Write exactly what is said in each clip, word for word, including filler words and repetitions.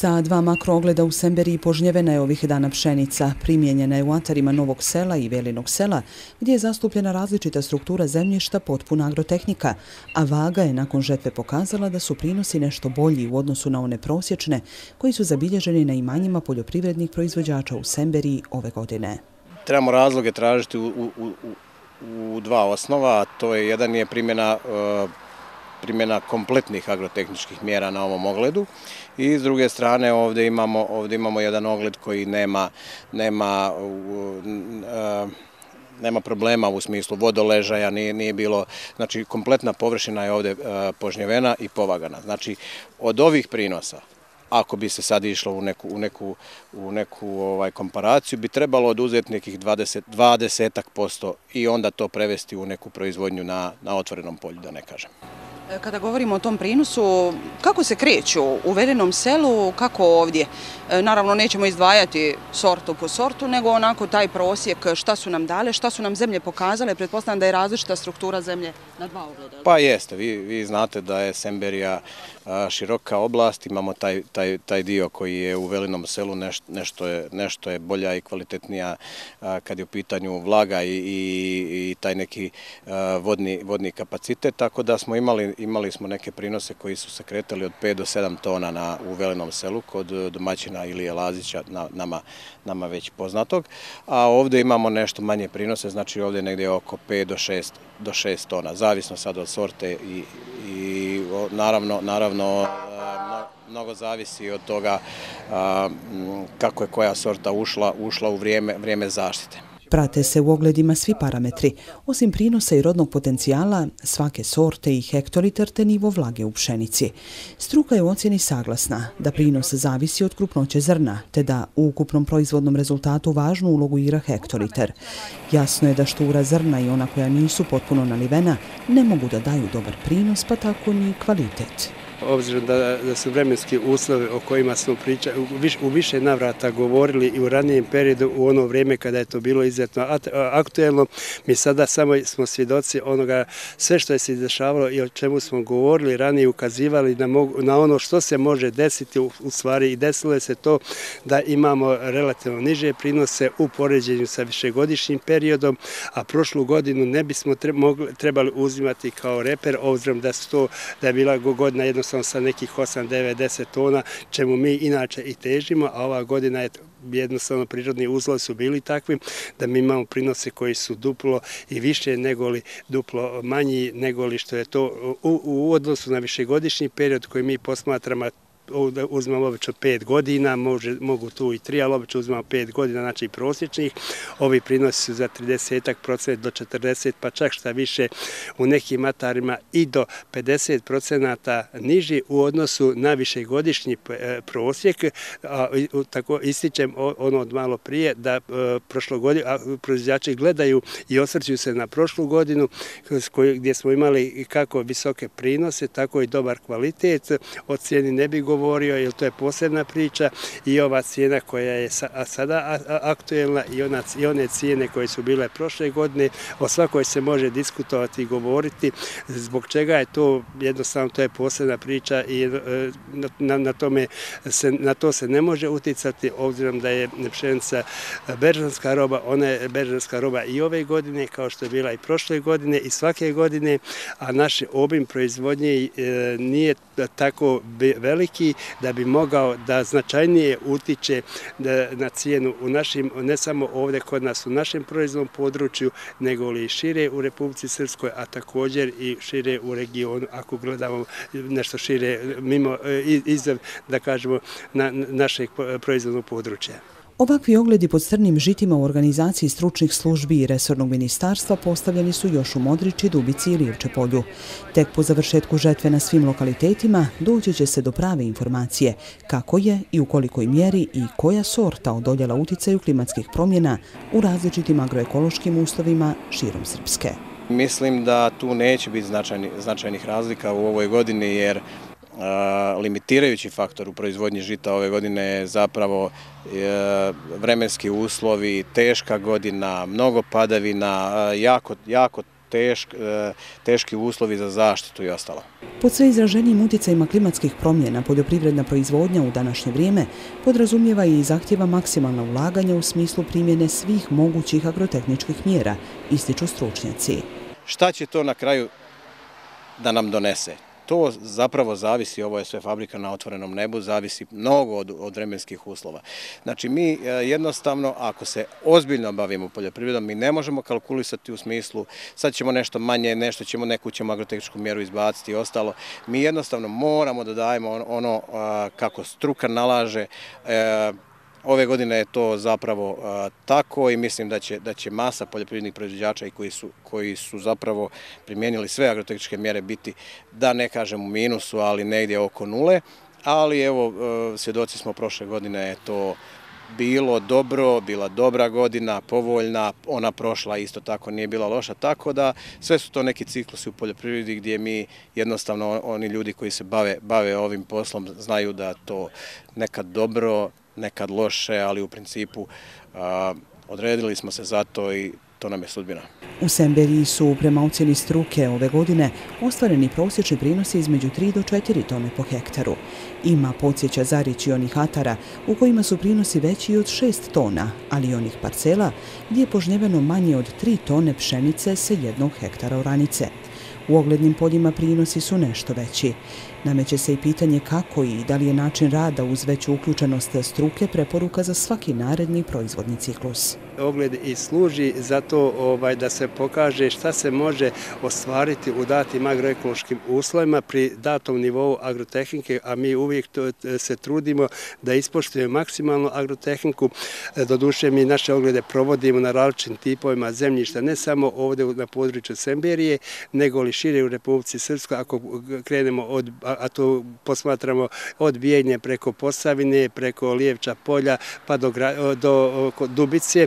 Sa dva makrogleda u Semberiji požnjevena je ovih dana pšenica. Primijenjena je u atarima Novog sela i Velinog sela, gdje je zastupljena različita struktura zemljišta, potpuna agrotehnika, a vaga je nakon žetve pokazala da su prinosi nešto bolji u odnosu na one prosječne, koji su zabilježeni na imanjima poljoprivrednih proizvođača u Semberiji ove godine. Trebamo razloge tražiti u, u, u, u dva osnova. To je, jedan je primjena e, primjena kompletnih agrotehničkih mjera na ovom ogledu i s druge strane ovdje imamo, ovdje imamo jedan ogled koji nema, nema, e, nema problema u smislu vodoležaja, nije, nije bilo, znači kompletna površina je ovdje e, požnjevena i povagana. Znači od ovih prinosa, ako bi se sad išlo u neku, u neku, u neku ovaj, komparaciju, bi trebalo oduzeti nekih dvadeset posto i onda to prevesti u neku proizvodnju na, na otvorenom polju, da ne kažem. Kada govorimo o tom prinosu, kako se kreću u Velinom selu, kako ovdje? Naravno, nećemo izdvajati sortu po sortu, nego onako taj prosjek, šta su nam dale, šta su nam zemlje pokazale. Pretpostavljam da je različita struktura zemlje na dva ogleda. Pa jeste, vi, vi znate da je Semberija široka oblast, imamo taj, taj, taj dio koji je u Velinom selu, neš, nešto, je, nešto je bolja i kvalitetnija kad je u pitanju vlaga i, i, i taj neki vodni, vodni kapacitet, tako da smo imali Imali smo neke prinose koji su se kretali od pet do sedam tona na, u Velinom selu kod domaćina Ilije Lazića, na, nama, nama već poznatog, a ovdje imamo nešto manje prinose, znači ovdje negdje oko pet do šest tona, zavisno sad od sorte i, i naravno, naravno mnogo zavisi od toga a, kako je koja sorta ušla, ušla u vrijeme, vrijeme zaštite. Prate se u ogledima svi parametri, osim prinosa i rodnog potencijala, svake sorte i hektolitar te nivo vlage u pšenici. Struka je u ocjeni saglasna da prinos zavisi od krupnoće zrna, te da u ukupnom proizvodnom rezultatu važnu ulogu igra hektolitar. Jasno je da štura zrna i ona koja nisu potpuno nalivena ne mogu da daju dobar prinos, pa tako ni kvalitet. Obzirom da, da su vremenski uslove o kojima smo pričali, u, viš, u više navrata govorili i u ranijem periodu, u ono vrijeme kada je to bilo izuzetno aktuelno, mi sada samo smo svjedoci onoga, sve što je se dešavalo i o čemu smo govorili, ranije ukazivali na, mogu, na ono što se može desiti, u, u stvari i desilo je se to da imamo relativno niže prinose u poređenju sa višegodišnjim periodom, a prošlu godinu ne bismo tre, mogli, trebali uzimati kao reper, obzirom da, sto, da je bila godina jednostavno sa nekih osam, devet, deset tona, čemu mi inače i težimo, a ova godina je jednostavno prirodni uslovi su bili takvi da mi imamo prinose koji su duplo i više nego li duplo manji nego li što je to u, u odnosu na višegodišnji period koji mi posmatramo. Uzmemo obično pet godina, može, mogu tu i tri, ali obično uzmemo pet godina, znači prosječnih. Ovi prinosi su za trideset posto do četrdeset posto, pa čak šta više u nekim atarima i do pedeset posto niži u odnosu na višegodišnji prosjek. A, tako ističem ono od malo prije da proizvođači gledaju i osvrćuju se na prošlu godinu gdje smo imali kako visoke prinose, tako i dobar kvalitet. O cijeni ne bi govorili, govorio, jer to je posebna priča i ova cijena koja je sada aktuelna i, ona, i one cijene koje su bile prošle godine, o svakoj se može diskutovati i govoriti, zbog čega je to, jednostavno to je posebna priča i na, na, tome se, na to se ne može uticati, obzirom da je pšenica beržanska roba, ona je beržanska roba i ove godine, kao što je bila i prošle godine i svake godine, a naš obim proizvodnje nije tako veliki da bi mogao da značajnije utiče na cijenu u našim, ne samo ovdje kod nas u našem proizvodnom području, nego li šire u Republici Srpskoj, a također i šire u regionu, ako gledamo nešto šire mimo izvan, da kažemo, na našeg proizvodnog područja. Ovakvi ogledi pod crnim žitima u organizaciji stručnih službi i resornog ministarstva postavljeni su još u Modrići, Dubici i Rijevčepolju. Tek po završetku žetve na svim lokalitetima doći će se do prave informacije kako je i u kolikoj mjeri i koja sorta odoljela uticaju klimatskih promjena u različitim agroekološkim uslovima širom Srpske. Mislim da tu neće biti značajni, značajnih razlika u ovoj godini, jer limitirajući faktor u proizvodnji žita ove godine je zapravo vremenski uslovi, teška godina, mnogo padavina, jako, jako teški uslovi za zaštitu i ostalo. Pod sve izraženijim utjecajima klimatskih promjena poljoprivredna proizvodnja u današnje vrijeme podrazumijeva i zahtjeva maksimalna ulaganja u smislu primjene svih mogućih agrotehničkih mjera, ističu stručnjaci. Šta će to na kraju da nam donese? To zapravo zavisi, ovo je sve fabrika na otvorenom nebu, zavisi mnogo od, od vremenskih uslova. Znači mi e, jednostavno, ako se ozbiljno bavimo poljoprivredom, mi ne možemo kalkulisati u smislu sad ćemo nešto manje, nešto ćemo, neku ćemo agrotehničku mjeru izbaciti i ostalo. Mi jednostavno moramo da dajemo ono, ono a, kako struka nalaže. E, Ove godine je to zapravo a, tako i mislim da će, da će masa poljoprivrednih proizvođača i koji su, koji su zapravo primijenili sve agrotehničke mjere biti, da ne kažem u minusu, ali negdje oko nule. Ali evo, a, svjedoci smo prošle godine je to bilo dobro, bila dobra godina, povoljna, ona prošla isto tako nije bila loša, tako da sve su to neki ciklusi u poljoprivredi gdje mi jednostavno oni ljudi koji se bave, bave ovim poslom znaju da to nekad dobro, nekad loše, ali u principu a, odredili smo se za to i to nam je sudbina. U Semberiji su, prema ocjeni struke ove godine, ostvareni prosječni prinosi između tri do četiri tone po hektaru. Ima, podsjeća Zarić, i onih atara u kojima su prinosi veći od šest tona, ali i onih parcela gdje je požnjeveno manje od tri tone pšenice sa jednog hektara oranice. U oglednim poljima prinosi su nešto veći. Nameće se i pitanje kako i da li je način rada uz veću uključenost struke preporuka za svaki naredni proizvodni ciklus. Ogled i služi za to ovaj, da se pokaže šta se može ostvariti u datim agroekološkim uslovima pri datom nivou agrotehnike, a mi uvijek to, se trudimo da ispoštujemo maksimalno agrotehniku. Doduše mi naše oglede provodimo na različitim tipovima zemljišta, ne samo ovdje na području Semberije, nego li šire u Republici Srpskoj, ako krenemo od, a to posmatramo od Bijeljine preko Posavine, preko Lijevča polja, pa do, do Dubice,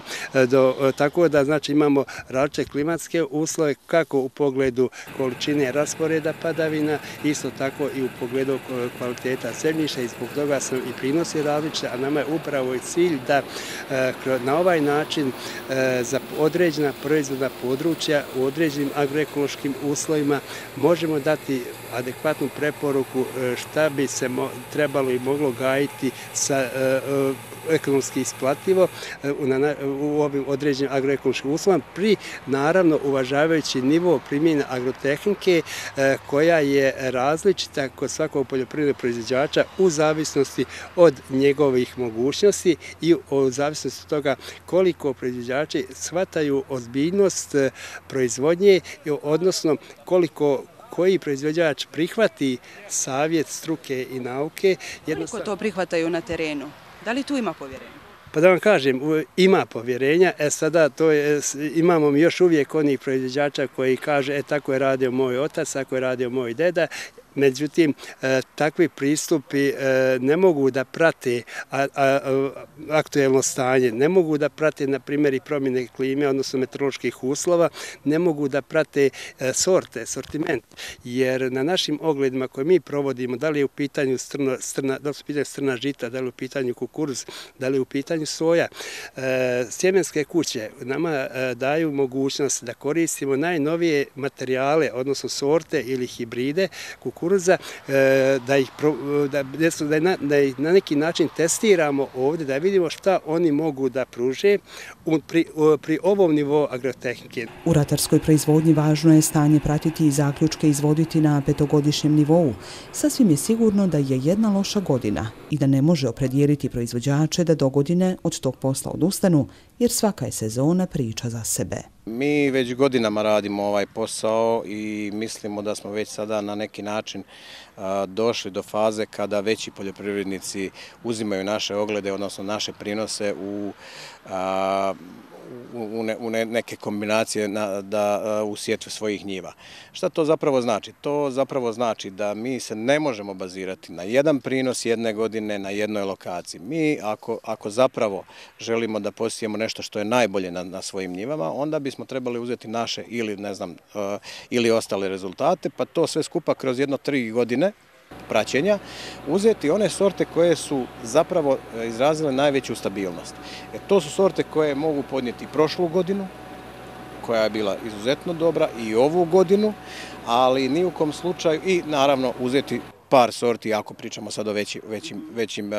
do, tako da znači imamo različite klimatske uslove kako u pogledu količine rasporeda padavina, isto tako i u pogledu kvaliteta zemljišta i zbog toga su i prinosi različite, a nama je upravo i cilj da na ovaj način za određena proizvodna područja u određenim agroekološkim uslovima možemo dati adekvatnu preporuku šta bi se trebalo i moglo gajiti sa ekonomski isplativo u ovim određenim agroekološkim uslovima, pri naravno uvažavajući nivo primjene agrotehnike koja je različita kod svakog poljoprivrednog proizvođača u zavisnosti od njegovih mogućnosti i u zavisnosti od toga koliko proizvođači shvataju ozbiljnost proizvodnje, odnosno koliko koji proizvođač prihvati savjet struke i nauke. Koliko to prihvataju na terenu? Da li tu ima povjerenja? Pa da vam kažem, ima povjerenja, e sada to je, imamo mi još uvijek onih proizvođača koji kaže e tako je radio moj otac, tako je radio moj deda. Međutim, takvi pristupi ne mogu da prate aktuelno stanje, ne mogu da prate, na primjer, i promjene klime, odnosno meteoroloških uslova, ne mogu da prate sorte, sortiment, jer na našim ogledima koje mi provodimo, da li je u pitanju strna, strna, da li su pitanju strna žita, da li je u pitanju kukuruz, da li je u pitanju soja, sjemenske kuće nama daju mogućnost da koristimo najnovije materijale, odnosno sorte ili hibride kukuruza, da ih, da, da ih na neki način testiramo ovdje, da vidimo šta oni mogu da pruže pri, pri ovom nivou agrotehnike. U ratarskoj proizvodnji važno je stanje pratiti i zaključke izvoditi na petogodišnjem nivou. Sasvim je sigurno da je jedna loša godina i da ne može opredijeliti proizvođače da dogodine od tog posla odustanu, jer svaka je sezona priča za sebe. Mi već godinama radimo ovaj posao i mislimo da smo već sada na neki način došli do faze kada veći poljoprivrednici uzimaju naše oglede, odnosno naše prinose u, u, ne, u neke kombinacije na, da, u sjetvu svojih njiva. Šta to zapravo znači? To zapravo znači da mi se ne možemo bazirati na jedan prinos jedne godine na jednoj lokaciji. Mi ako, ako zapravo želimo da posijemo nešto što je najbolje na, na svojim njivama, onda bismo trebali uzeti naše ili, ne znam, ili ostale rezultate, pa to sve skupa kroz jedno tri godine praćenja, uzeti one sorte koje su zapravo izrazile najveću stabilnost. E, to su sorte koje mogu podnijeti prošlu godinu, koja je bila izuzetno dobra i ovu godinu, ali ni u kom slučaju i naravno uzeti par sorti, ako pričamo sad o veći, većim, većim,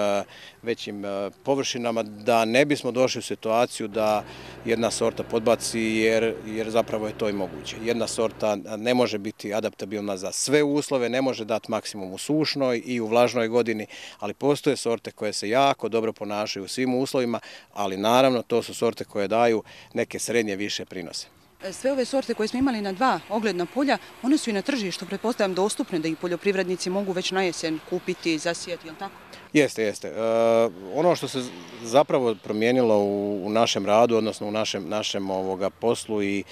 većim površinama, da ne bismo došli u situaciju da jedna sorta podbaci, jer, jer zapravo je to i moguće. Jedna sorta ne može biti adaptabilna za sve uslove, ne može dati maksimum u sušnoj i u vlažnoj godini, ali postoje sorte koje se jako dobro ponašaju u svim uslovima, ali naravno to su sorte koje daju neke srednje više prinose. Sve ove sorte koje smo imali na dva ogledna polja, one su i na tržištu, pretpostavljam, dostupne, da ih poljoprivrednici mogu već na jesen kupiti i zasijati, je li tako? Jeste, jeste. E, ono što se zapravo promijenilo u, u našem radu, odnosno u našem, našem ovoga poslu i,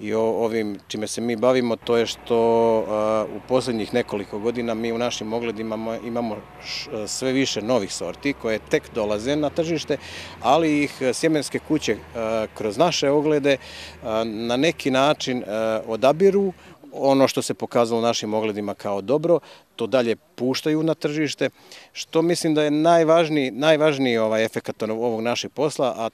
i o, ovim čime se mi bavimo, to je što e, u posljednjih nekoliko godina mi u našim ogledima imamo š, sve više novih sorti koje tek dolaze na tržište, ali ih sjemenske kuće e, kroz naše oglede e, na neki način e, odabiru. Ono što se pokazalo u našim ogledima kao dobro, to dalje puštaju na tržište, što mislim da je najvažniji, najvažniji ovaj efekat ovog našeg posla, a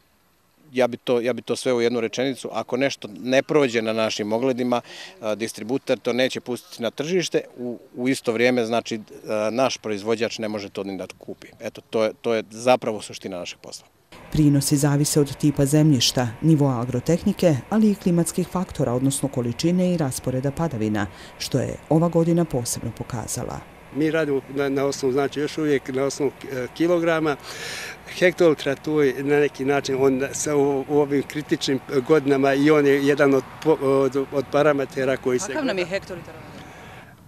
ja bi, to, ja bi to sve u jednu rečenicu, ako nešto ne prođe na našim ogledima, a, distributer to neće pustiti na tržište, u, u isto vrijeme znači a, naš proizvođač ne može to ni da kupi. Eto, to je, to je zapravo suština našeg posla. Prinosi zavise od tipa zemljišta, nivoa agrotehnike, ali i klimatskih faktora, odnosno količine i rasporeda padavina, što je ova godina posebno pokazala. Mi radimo na, na osnovu, znači još uvijek na osnovu kilograma. Hektolitra tu je na neki način, on sa u, u ovim kritičnim godinama i on je jedan od, od, od parametera koji se... Kakav nam je hektolitar?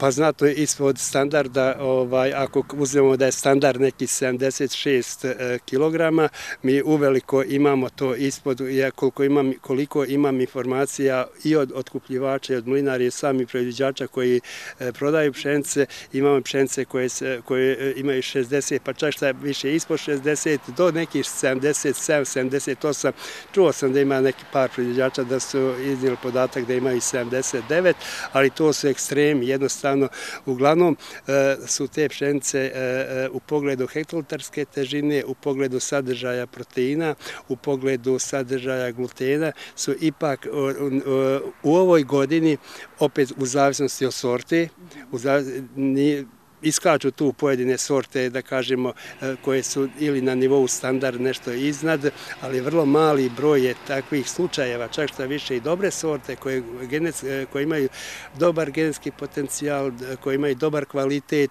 Pa znatno je ispod standarda, ovaj, ako uzmemo da je standard neki sedamdeset šest kilograma, mi uveliko imamo to ispod, ja koliko imam, koliko imam informacija i od otkupljivača i od mlinara i sami proizvođača koji e, prodaju pšenice, imamo pšenice koje, se, koje imaju šezdeset, pa čak šta je više ispod šezdeset, do nekih sedamdeset sedam, sedamdeset osam, čuo sam da ima neki par proizvođača da su iznijeli podatak da imaju sedamdeset devet, ali to su ekstremi, jednostavno. Uglavnom su te pšenice u pogledu hektolitarske težine, u pogledu sadržaja proteina, u pogledu sadržaja glutena su ipak u ovoj godini, opet u zavisnosti od sorte, u zavisnosti iskaču tu pojedine sorte, da kažemo, koje su ili na nivou standard nešto iznad, ali vrlo mali broj je takvih slučajeva, čak što više i dobre sorte koje, koje imaju dobar genetski potencijal, koje imaju dobar kvalitet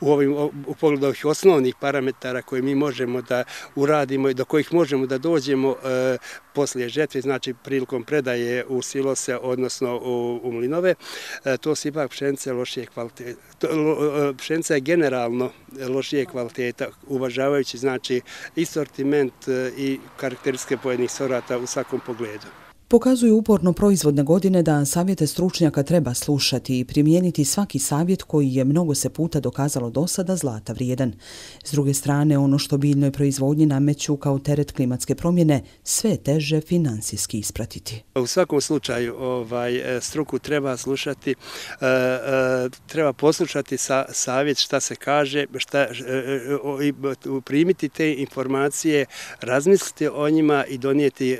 u, ovim, u pogledu ovih osnovnih parametara koje mi možemo da uradimo i do kojih možemo da dođemo e, poslije žetve, znači prilikom predaje u silose, odnosno u, u mlinove. E, to su ipak pšenice lošije kvalitete. Pšenica je generalno lošije kvaliteta, uvažavajući znači i sortiment i karakteristike pojedinih sorata u svakom pogledu. Pokazuju uporno proizvodne godine da savjete stručnjaka treba slušati i primijeniti svaki savjet koji je mnogo se puta dokazalo do sada zlata vrijedan. S druge strane, ono što biljnoj proizvodnji nameću kao teret klimatske promjene, sve teže finansijski ispratiti. U svakom slučaju ovaj, struku treba slušati, treba poslušati sa, savjet šta se kaže, šta, primiti te informacije, razmisliti o njima i donijeti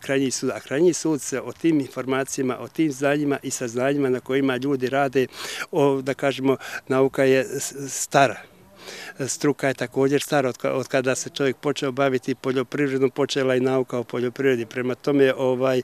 krajnji sudak. Krajnji sud se o tim informacijama, o tim znanjima i saznanjima na kojima ljudi rade, o, da kažemo, nauka je stara. Struka je također stara, od kada se čovjek počeo baviti poljoprivredom, počela i nauka o poljoprivredi. Prema tome ovaj,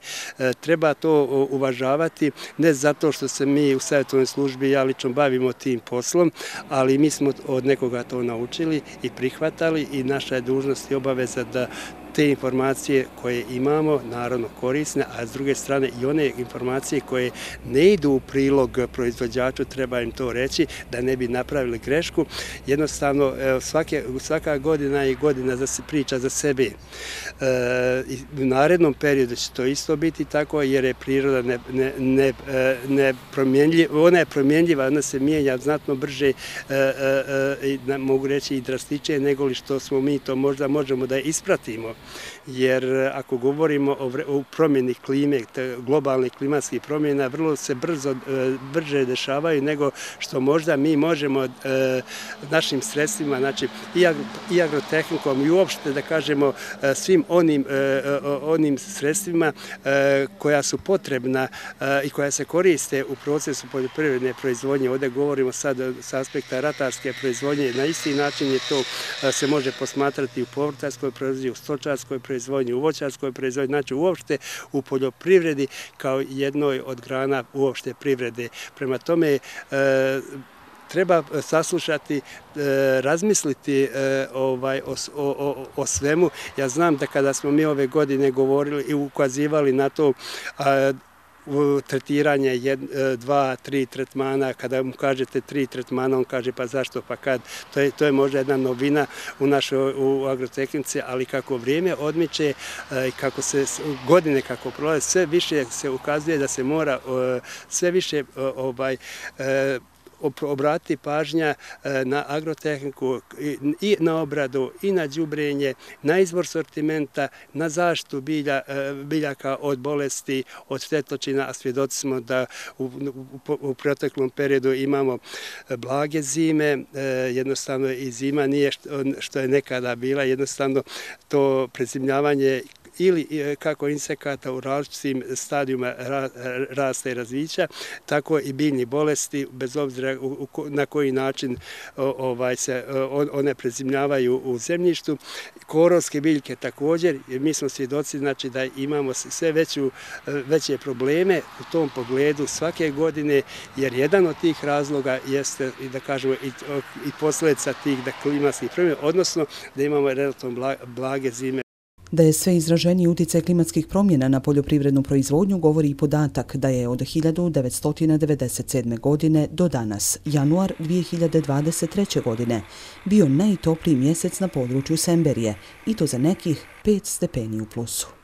treba to uvažavati, ne zato što se mi u savjetovnoj službi, ja lično, bavimo tim poslom, ali mi smo od nekoga to naučili i prihvatali i naša je dužnost i obaveza da te informacije koje imamo, naravno korisne, a s druge strane i one informacije koje ne idu u prilog proizvođaču, treba im to reći da ne bi napravili grešku. Jednostavno, svake, svaka godina je godina da se priča za sebe. E, u narednom periodu će to isto biti tako, jer je priroda ne, ne, ne, ne promjenljiva, ona je promjenljiva, ona se mijenja znatno brže, e, e, e, mogu reći i drastičnije nego li što smo mi to možda možemo da ispratimo. Jer ako govorimo o promjeni klime, globalnih klimatskih promjena, vrlo se brzo, brže dešavaju nego što možda mi možemo našim sredstvima, znači i agrotehnikom i uopšte da kažemo svim onim, onim sredstvima koja su potrebna i koja se koriste u procesu poljoprivredne proizvodnje. Ovdje govorimo sad sa aspekta ratarske proizvodnje. Na isti način je to se može posmatrati u povrtarskoj proizvodnji, u stočarskoj proizvodnji, u voćarskoj proizvodnji, znači uopšte u poljoprivredi kao jednoj od grana uopšte privrede. Prema tome, treba saslušati, razmisliti o svemu. Ja znam da kada smo mi ove godine govorili i ukazivali na to tretiranje dva, tri tretmana, kada mu kažete tri tretmana, on kaže pa zašto, pa kad. To je možda jedna novina u našoj agrotehnici, ali kako vrijeme odmiče i kako se godine kako prolaze, sve više se ukazuje da se mora sve više obrati pažnja na agrotehniku i na obradu i na đubrenje, na izbor sortimenta, na zaštitu biljaka od bolesti, od štetočina, a svjedoci smo da u proteklom periodu imamo blage zime, jednostavno i zima nije što je nekada bila, jednostavno to prezimljavanje ili kako insekata u različitim stadijima rasta i razvića, tako i biljni bolesti, bez obzira na koji način se one prezimljavaju u zemljištu. Korovske biljke također, mi smo svjedoci da imamo sve veće probleme u tom pogledu svake godine, jer jedan od tih razloga jeste i posljedica tih klimatskih promjena, odnosno da imamo relativno blage zime. Da je sve izraženiji utjecaj klimatskih promjena na poljoprivrednu proizvodnju govori i podatak da je od hiljadu devetsto devedeset sedme. godine do danas, januar dvije hiljade dvadeset treće. godine, bio najtopliji mjesec na području Semberije, i to za nekih pet stepeni u plusu.